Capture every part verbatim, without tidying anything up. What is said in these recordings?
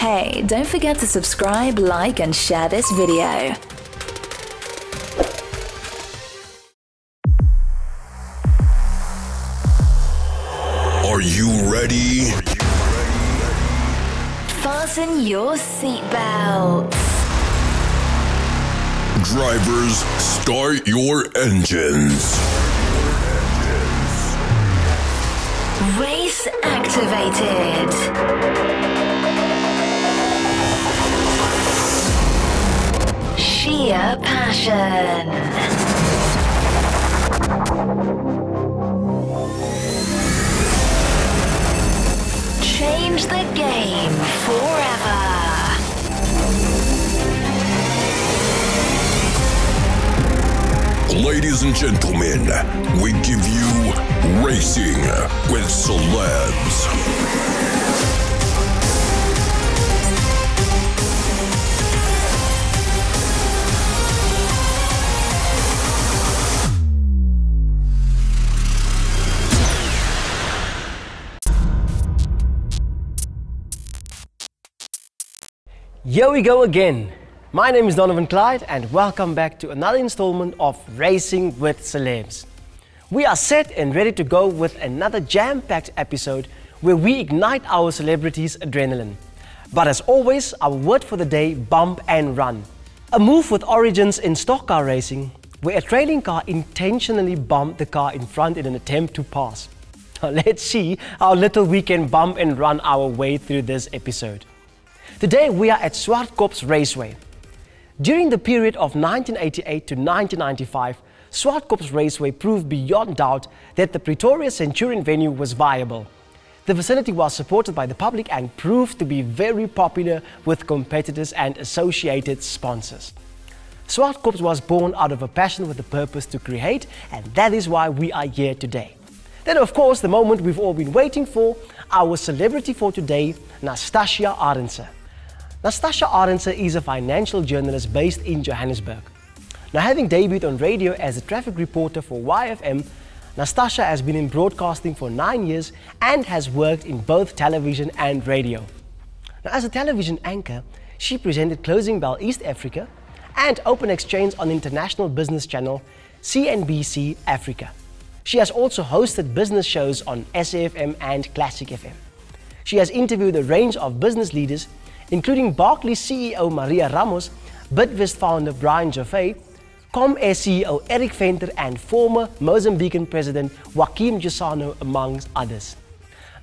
Hey, don't forget to subscribe, like and share this video. Are you ready? Fasten your seatbelts. Drivers, start your engines. Race activated. Sheer passion. Change the game forever. Ladies and gentlemen, we give you Racing with Celebs. Here we go again. My name is Donovan Clyde and welcome back to another installment of Racing with Celebs. We are set and ready to go with another jam-packed episode where we ignite our celebrities' adrenaline. But as always, our word for the day, bump and run. A move with origins in stock car racing where a trailing car intentionally bumped the car in front in an attempt to pass. Now let's see how little we can bump and run our way through this episode. Today we are at Zwartkops Raceway. During the period of nineteen eighty-eight to nineteen ninety-five, Zwartkops Raceway proved beyond doubt that the Pretoria Centurion venue was viable. The facility was supported by the public and proved to be very popular with competitors and associated sponsors. Zwartkops was born out of a passion with a purpose to create, and that is why we are here today. Then of course, the moment we've all been waiting for, our celebrity for today, Natassia Arendse. Natassia Arendse is a financial journalist based in Johannesburg. Now, having debuted on radio as a traffic reporter for Y F M, Natassia has been in broadcasting for nine years and has worked in both television and radio. Now, as a television anchor, she presented Closing Bell East Africa and Open Exchange on international business channel C N B C Africa. She has also hosted business shows on S A F M and Classic F M. She has interviewed a range of business leaders including Barclays C E O Maria Ramos, Bidvest founder Brian Joffe, ComAir C E O Eric Venter and former Mozambican President Joaquim Chissano, amongst others.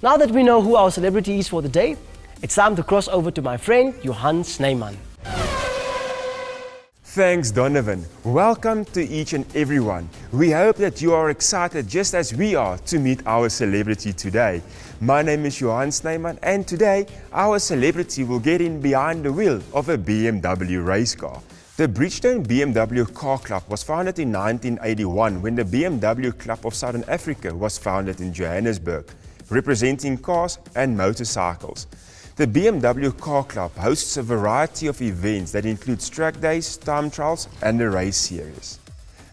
Now that we know who our celebrity is for the day, it's time to cross over to my friend Johan Sneemann. Thanks Donovan. Welcome to each and everyone. We hope that you are excited just as we are to meet our celebrity today. My name is Johan Snyman and today our celebrity will get in behind the wheel of a B M W race car. The Bridgestone B M W Car Club was founded in nineteen eighty-one when the B M W Club of Southern Africa was founded in Johannesburg, representing cars and motorcycles. The B M W Car Club hosts a variety of events that includes track days, time trials and the race series.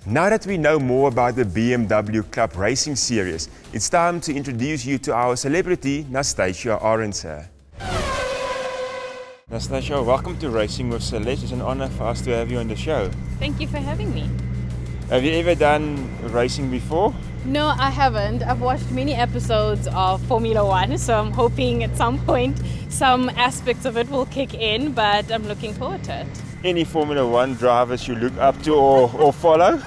Now that we know more about the B M W Club Racing Series, it's time to introduce you to our celebrity, Natassia Arendse. Natassia, welcome to Racing with Celebs. It's an honor for us to have you on the show. Thank you for having me. Have you ever done racing before? No, I haven't. I've watched many episodes of Formula One, so I'm hoping at some point some aspects of it will kick in, but I'm looking forward to it. Any Formula One drivers you look up to or, or follow?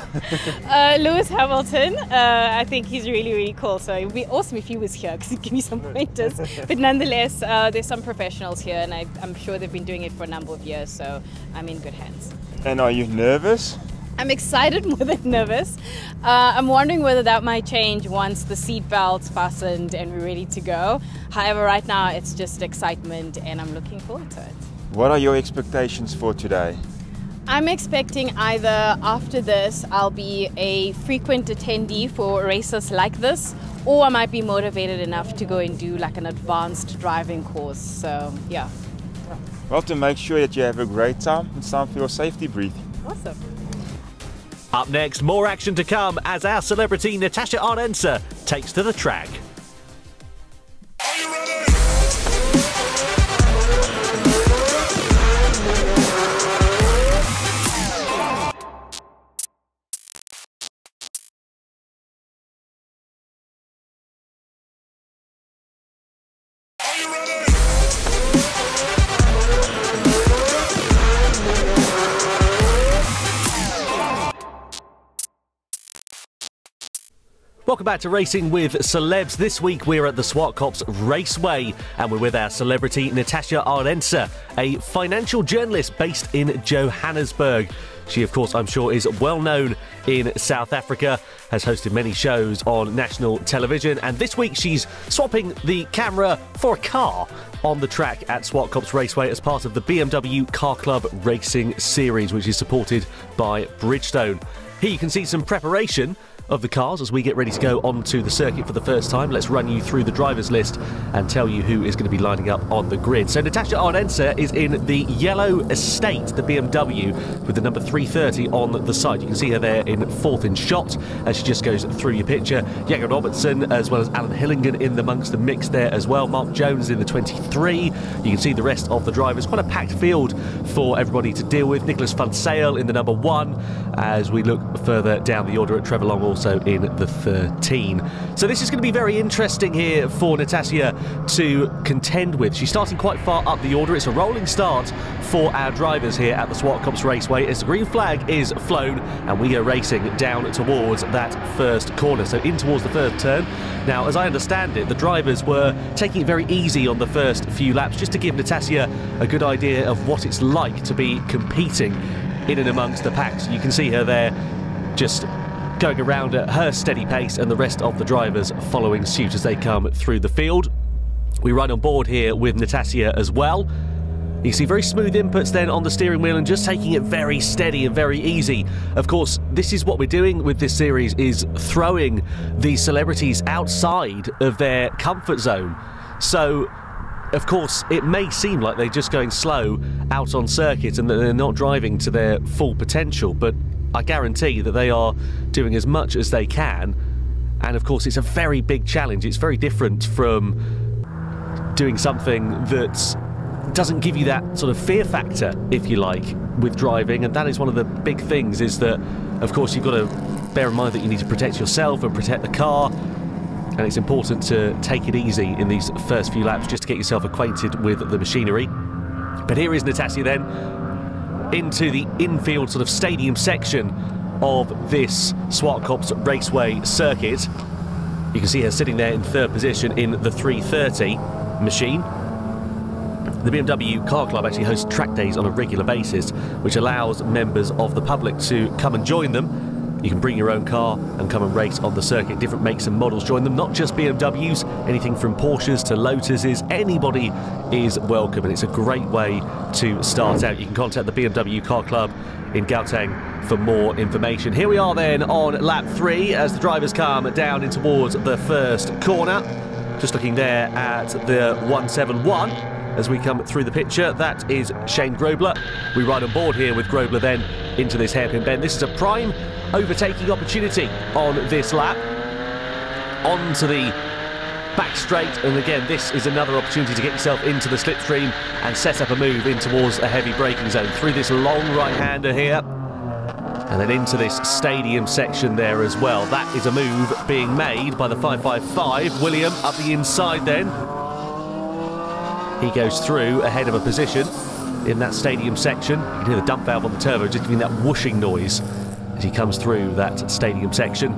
uh, Lewis Hamilton. Uh, I think he's really, really cool, so it would be awesome if he was here because he'd give me some pointers. But nonetheless, uh, there's some professionals here, and I, I'm sure they've been doing it for a number of years, so I'm in good hands. And are you nervous? I'm excited more than nervous. Uh, I'm wondering whether that might change once the seatbelt's fastened and we're ready to go. However, right now it's just excitement and I'm looking forward to it. What are your expectations for today? I'm expecting either after this I'll be a frequent attendee for races like this, or I might be motivated enough to go and do like an advanced driving course. So yeah. Well, to make sure that you have a great time, it's time for your safety briefing. Awesome. Up next, more action to come as our celebrity Natassia Arendse takes to the track. Are you ready? Welcome back to Racing with Celebs. This week we're at the Zwartkops Raceway and we're with our celebrity Natassia Arendse, a financial journalist based in Johannesburg. She, of course, I'm sure is well known in South Africa, has hosted many shows on national television, and this week she's swapping the camera for a car on the track at Zwartkops Raceway as part of the B M W Car Club Racing Series, which is supported by Bridgestone. Here you can see some preparation of the cars as we get ready to go onto the circuit for the first time. Let's run you through the drivers list and tell you who is going to be lining up on the grid. So Natassia Arendse is in the yellow estate, the B M W, with the number three thirty on the side. You can see her there in fourth in shot as she just goes through your picture. Jager Robertson as well as Alan Hillingen in amongst the mix there as well. Mark Jones in the twenty-three. You can see the rest of the drivers. Quite a packed field for everybody to deal with. Nicholas Van Sale in the number one as we look further down the order at Trevor Longall, also in the thirteen. So this is going to be very interesting here for Natassia to contend with. She's starting quite far up the order. It's a rolling start for our drivers here at the Zwartkops Raceway as the green flag is flown and we go racing down towards that first corner, so in towards the first turn. Now, as I understand it, the drivers were taking it very easy on the first few laps just to give Natassia a good idea of what it's like to be competing in and amongst the packs. You can see her there just going around at her steady pace and the rest of the drivers following suit as they come through the field. We run on board here with Natassia as well. You see very smooth inputs then on the steering wheel and just taking it very steady and very easy. Of course, this is what we're doing with this series, is throwing these celebrities outside of their comfort zone. So, of course, it may seem like they're just going slow out on circuit and that they're not driving to their full potential, but I guarantee that they are doing as much as they can. And of course, it's a very big challenge. It's very different from doing something that doesn't give you that sort of fear factor, if you like, with driving. And that is one of the big things, is that, of course, you've got to bear in mind that you need to protect yourself and protect the car. And it's important to take it easy in these first few laps just to get yourself acquainted with the machinery. But here is Natassia then, into the infield sort of stadium section of this Zwartkops Raceway circuit. You can see her sitting there in third position in the three thirty machine. The B M W Car Club actually hosts track days on a regular basis, which allows members of the public to come and join them. You can bring your own car and come and race on the circuit. Different makes and models join them, not just B M Ws, anything from Porsches to Lotuses. Anybody is welcome, and it's a great way to start out. You can contact the B M W Car Club in Gauteng for more information. Here we are then on lap three as the drivers come down in towards the first corner. Just looking there at the one seventy-one. As we come through the picture, that is Shane Grobler. We ride on board here with Grobler then into this hairpin bend. This is a prime overtaking opportunity on this lap. Onto the back straight, and again, this is another opportunity to get yourself into the slipstream and set up a move in towards a heavy braking zone. Through this long right-hander here, and then into this stadium section there as well. That is a move being made by the five five five. William up the inside then. He goes through ahead of a position in that stadium section. You can hear the dump valve on the turbo just giving that whooshing noise as he comes through that stadium section.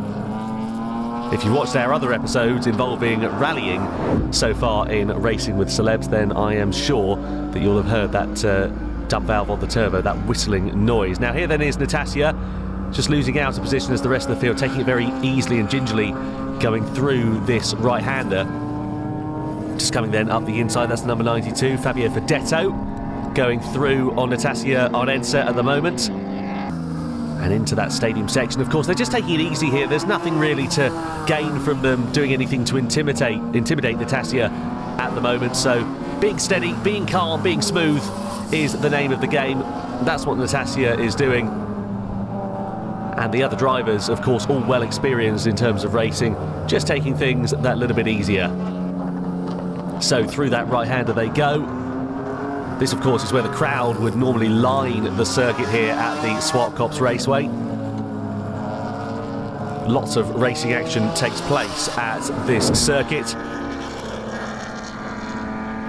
If you've watched our other episodes involving rallying so far in Racing with Celebs, then I am sure that you'll have heard that uh, dump valve on the turbo, that whistling noise. Now here then is Natassia, just losing out of position as the rest of the field, taking it very easily and gingerly going through this right-hander. Just coming then up the inside, that's the number ninety-two, Fabio Fedetto, going through on Natassia Arendse at the moment. And into that stadium section, of course, they're just taking it easy here. There's nothing really to gain from them doing anything to intimidate, intimidate Natassia at the moment. So being steady, being calm, being smooth is the name of the game. That's what Natassia is doing. And the other drivers, of course, all well experienced in terms of racing, just taking things that little bit easier. So through that right-hander they go. This, of course, is where the crowd would normally line the circuit here at the Zwartkops Raceway. Lots of racing action takes place at this circuit.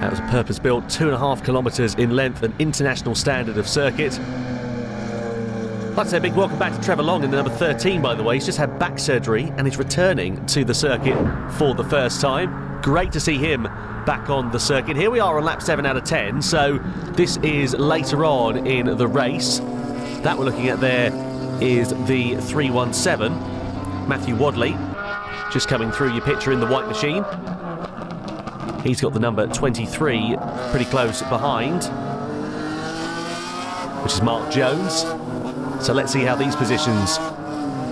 That was a purpose-built two and a half kilometres in length, an international standard of circuit. I'd like to say a big welcome back to Trevor Long in the number thirteen, by the way. He's just had back surgery and is returning to the circuit for the first time. Great to see him back on the circuit. Here we are on lap seven out of ten, so this is later on in the race. That we're looking at there is the three one seven, Matthew Wadley, just coming through your picture in the white machine. He's got the number twenty-three pretty close behind, which is Mark Jones. So let's see how these positions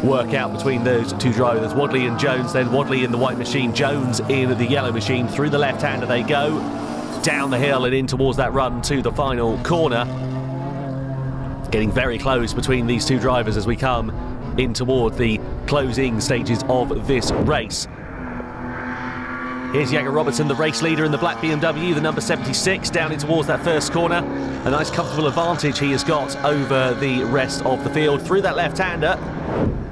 work out between those two drivers. Wadley and Jones, then Wadley in the white machine, Jones in the yellow machine. Through the left-hander they go, down the hill and in towards that run to the final corner. Getting very close between these two drivers as we come in toward the closing stages of this race. Here's Jager Robertson, the race leader in the black B M W, the number seventy-six, down in towards that first corner. A nice comfortable advantage he has got over the rest of the field. Through that left-hander,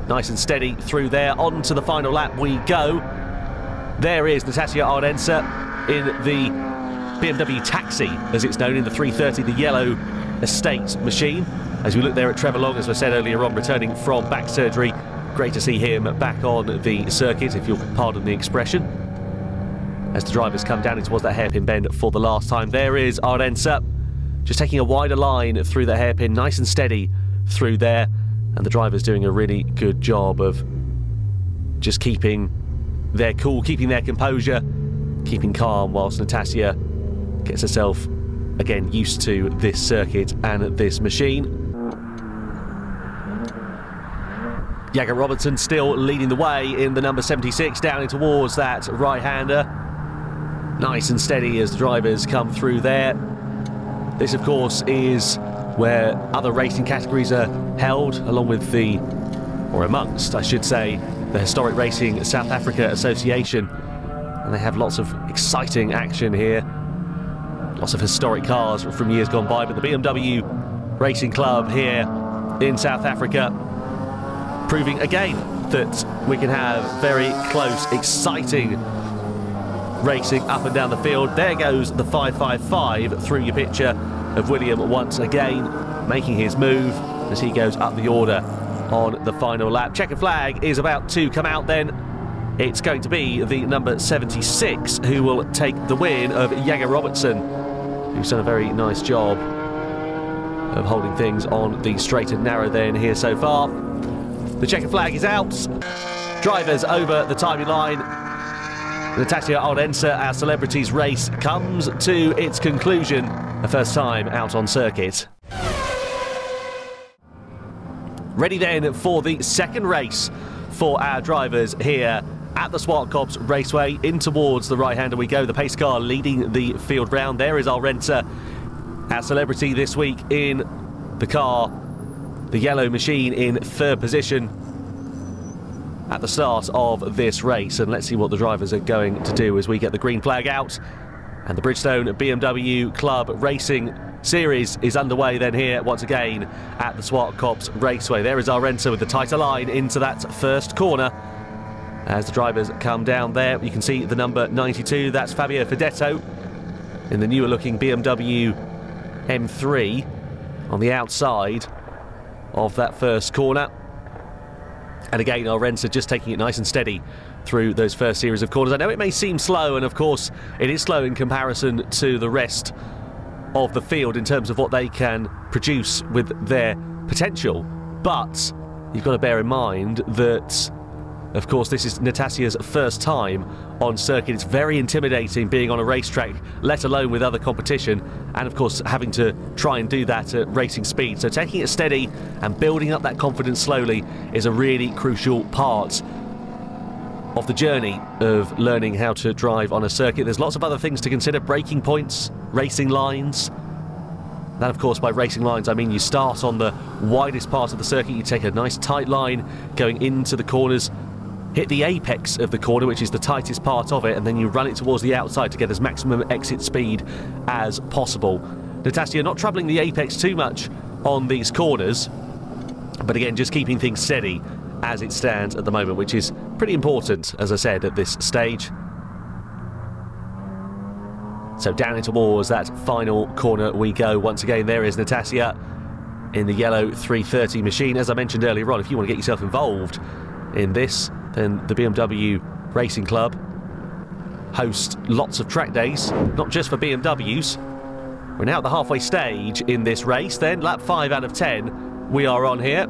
nice and steady through there. On to the final lap we go. There is Natassia Arendse in the B M W Taxi, as it's known, in the three thirty, the yellow estate machine. As we look there at Trevor Long, as I said earlier on, returning from back surgery. Great to see him back on the circuit, if you'll pardon the expression. As the drivers come down towards that hairpin bend for the last time, there is Arendse, just taking a wider line through the hairpin, nice and steady through there, and the drivers doing a really good job of just keeping their cool, keeping their composure, keeping calm, whilst Natassia gets herself, again, used to this circuit and this machine. Jager Robertson still leading the way in the number seventy-six, down in towards that right-hander. Nice and steady as the drivers come through there. This, of course, is where other racing categories are held, along with the, or amongst, I should say, the Historic Racing South Africa Association. And they have lots of exciting action here. Lots of historic cars from years gone by, but the B M W Racing Club here in South Africa proving again that we can have very close, exciting racing up and down the field. There goes the five five five through your picture of William once again, making his move as he goes up the order on the final lap. Checkered flag is about to come out then. It's going to be the number seventy-six who will take the win of Jager Robertson, who's done a very nice job of holding things on the straight and narrow then here so far. The checkered flag is out. Drivers over the timing line. Natassia Arendse, our celebrities race, comes to its conclusion. The first time out on circuit. Ready then for the second race for our drivers here at the Zwartkops Raceway. In towards the right-hander we go, the pace car leading the field round. There is Arendse, our celebrity this week in the car, the yellow machine, in third position at the start of this race. And let's see what the drivers are going to do as we get the green flag out. And the Bridgestone B M W Club Racing Series is underway then here once again at the Zwartkops Raceway. There is Arendse with the tighter line into that first corner. As the drivers come down there, you can see the number ninety-two, that's Fabio Fedetto in the newer looking B M W M three on the outside of that first corner. And again, Arendse just taking it nice and steady through those first series of corners. I know it may seem slow, and of course it is slow in comparison to the rest of the field in terms of what they can produce with their potential. But you've got to bear in mind that, of course, this is Natassia's first time on circuit. It's very intimidating being on a racetrack, let alone with other competition, and of course having to try and do that at racing speed. So taking it steady and building up that confidence slowly is a really crucial part of the journey of learning how to drive on a circuit. There's lots of other things to consider: braking points, racing lines. That, of course, by racing lines, I mean you start on the widest part of the circuit, you take a nice tight line going into the corners, hit the apex of the corner, which is the tightest part of it, and then you run it towards the outside to get as maximum exit speed as possible. Natassia not troubling the apex too much on these corners, but again, just keeping things steady as it stands at the moment, which is pretty important, as I said, at this stage. So down into Moors, that final corner we go. Once again, there is Natassia in the yellow three thirty machine. As I mentioned earlier on, if you want to get yourself involved in this, then the B M W Racing Club hosts lots of track days, not just for B M Ws. We're now at the halfway stage in this race then. Lap five out of ten we are on here.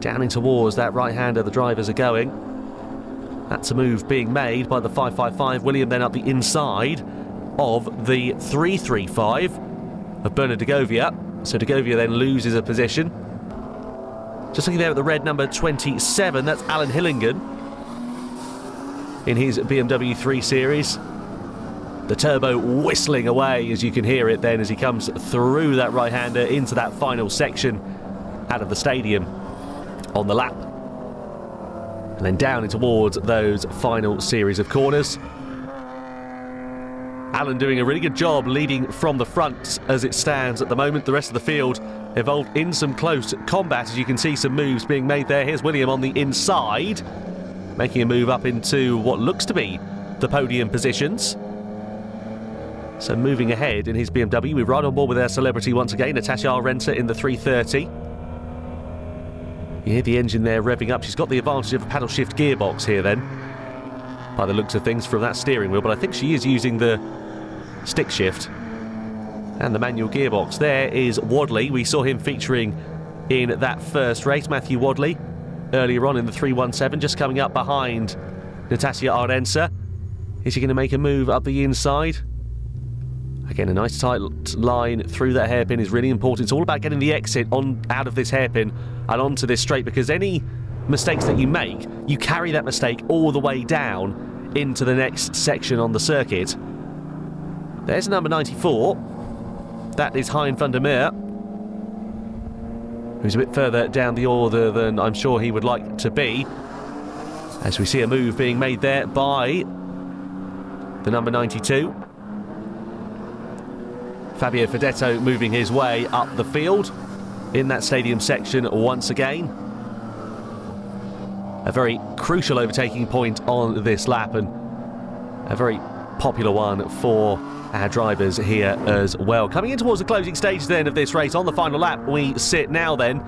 Down into Wars, that right-hander, the drivers are going. That's a move being made by the five five five. William then up the inside of the three three five of Bernard Dugovia. So Dugovia then loses a position. Just looking there at the red number twenty-seven, that's Alan Hillingen in his B M W three Series. The turbo whistling away as you can hear it then as he comes through that right-hander into that final section out of the stadium on the lap. And then down and towards those final series of corners. Alan doing a really good job leading from the front as it stands at the moment. The rest of the field involved in some close combat. As you can see, some moves being made there. Here's William on the inside, making a move up into what looks to be the podium positions. So moving ahead in his B M W, we ride on board with our celebrity once again, Natassia Arendse in the three thirty. You hear the engine there revving up. She's got the advantage of a paddle shift gearbox here then, by the looks of things from that steering wheel, but I think she is using the stick shift and the manual gearbox. There is Wadley. We saw him featuring in that first race, Matthew Wadley, earlier on in the three one seven, just coming up behind Natassia Arendse. Is she going to make a move up the inside? Again, a nice tight line through that hairpin is really important. It's all about getting the exit on out of this hairpin and onto this straight, because any mistakes that you make, you carry that mistake all the way down into the next section on the circuit. There's number ninety-four. That is Hein van der Meer, who's a bit further down the order than I'm sure he would like to be, as we see a move being made there by the number ninety-two. Fabio Fedetto moving his way up the field in that stadium section once again. A very crucial overtaking point on this lap, and a very popular one for our drivers here as well. Coming in towards the closing stage then of this race, on the final lap we sit now then.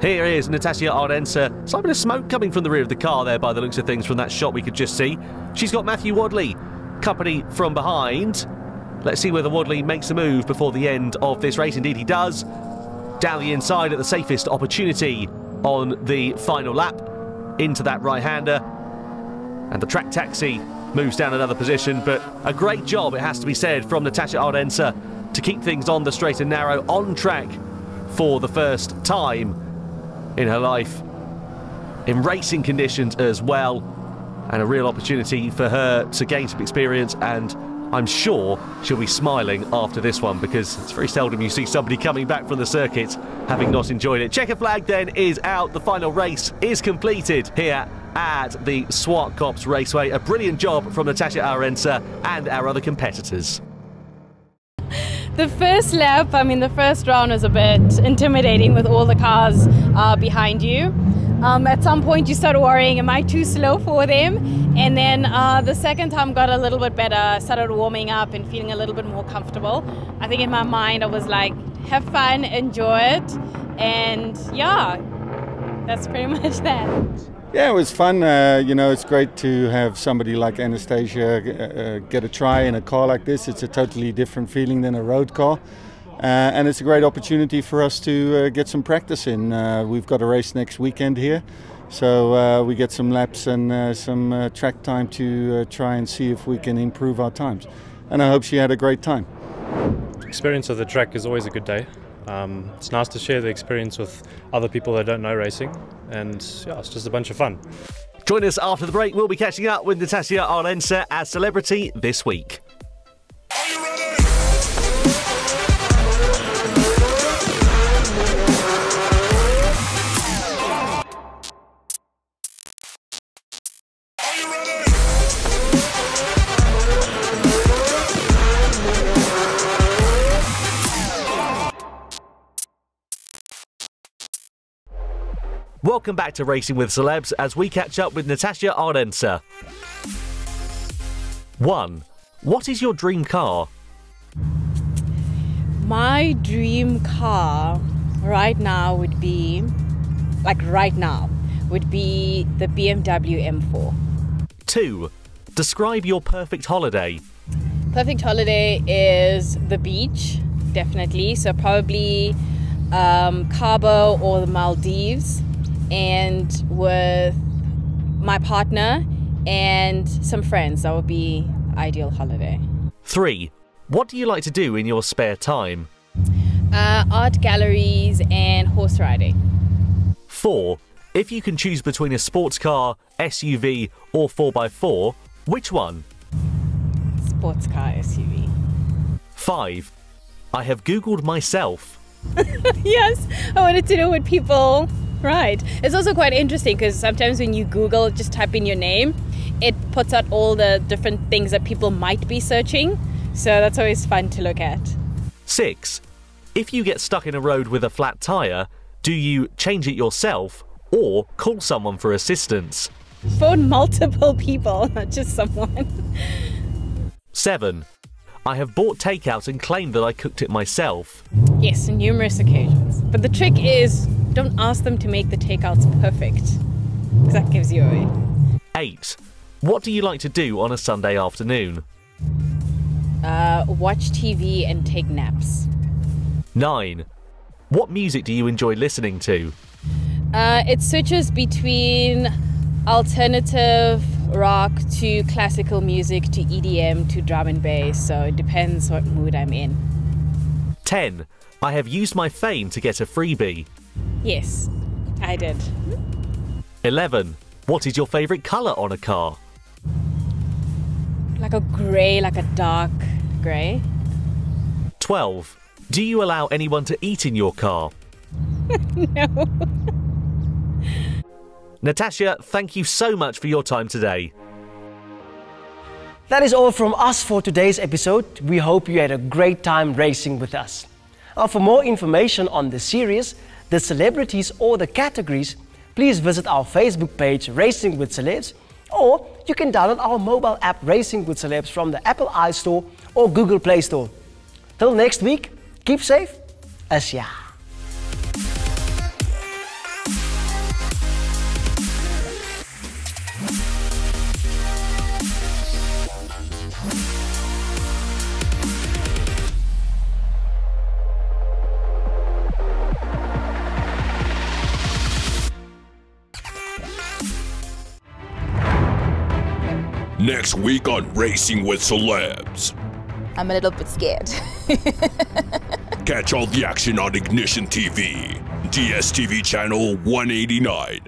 Here is Natassia Arendse. Slight bit of smoke coming from the rear of the car there by the looks of things from that shot we could just see. She's got Matthew Wadley company from behind. Let's see whether Wadley makes a move before the end of this race. Indeed he does. Down the inside at the safest opportunity on the final lap, into that right-hander. And the track taxi moves down another position, but a great job, it has to be said, from Natassia Arendse to keep things on the straight and narrow, on track for the first time in her life, in racing conditions as well, and a real opportunity for her to gain some experience, and I'm sure she'll be smiling after this one, because it's very seldom you see somebody coming back from the circuit having not enjoyed it. Checker flag then is out. The final race is completed here at the Zwartkops Raceway. A brilliant job from Natassia Arendse and our other competitors. The first lap, I mean the first round, was a bit intimidating with all the cars uh, behind you. Um, at some point you start worrying, am I too slow for them? And then uh, the second time got a little bit better, started warming up and feeling a little bit more comfortable. I think in my mind I was like, have fun, enjoy it, and yeah, that's pretty much that. Yeah, it was fun. Uh, you know, it's great to have somebody like Anastasia uh, get a try in a car like this. It's a totally different feeling than a road car. Uh, and it's a great opportunity for us to uh, get some practice in. Uh, we've got a race next weekend here, so uh, we get some laps and uh, some uh, track time to uh, try and see if we can improve our times. And I hope she had a great time. Experience of the track is always a good day. Um, it's nice to share the experience with other people that don't know racing, and yeah, it's just a bunch of fun. Join us after the break. We'll be catching up with Natassia Arendse as celebrity this week. Welcome back to Racing with Celebs as we catch up with Natassia Arendse. one. What is your dream car? My dream car right now would be, like right now, would be the B M W M four. Two, describe your perfect holiday. Perfect holiday is the beach, definitely. So probably um, Cabo or the Maldives, and with my partner and some friends. That would be ideal holiday. Three, what do you like to do in your spare time? Uh, art galleries and horse riding. Four, if you can choose between a sports car, S U V or four by four, which one? Sports car, S U V. Five, I have Googled myself. Yes, I wanted to know what people write. It's also quite interesting because sometimes when you Google, just type in your name, it puts out all the different things that people might be searching. So that's always fun to look at. Six, if you get stuck in a road with a flat tyre, do you change it yourself or call someone for assistance? Phone multiple people, not just someone. Seven, I have bought takeout and claimed that I cooked it myself. Yes, on numerous occasions. But the trick is, don't ask them to make the takeouts perfect, because that gives you away. Eight, what do you like to do on a Sunday afternoon? Uh, watch T V and take naps. Nine, what music do you enjoy listening to? Uh, it switches between alternative rock to classical music to E D M to drum and bass, so it depends what mood I'm in. Ten, I have used my fame to get a freebie. Yes, I did. Eleven, what is your favourite colour on a car? Like a grey, like a dark grey. twelve. Do you allow anyone to eat in your car? No. Natassia, thank you so much for your time today. That is all from us for today's episode. We hope you had a great time racing with us. Now, for more information on the series, the celebrities or the categories, please visit our Facebook page, Racing with Celebs, or you can download our mobile app Racing with Celebs from the Apple iStore or Google Play Store. Till next week, keep safe, Asia. Next week on Racing with Celebs. I'm a little bit scared. Catch all the action on Ignition T V, D S T V channel one eighty-nine.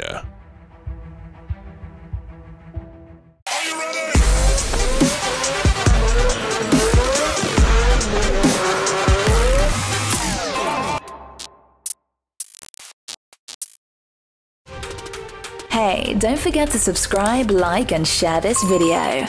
Hey, don't forget to subscribe, like and share this video.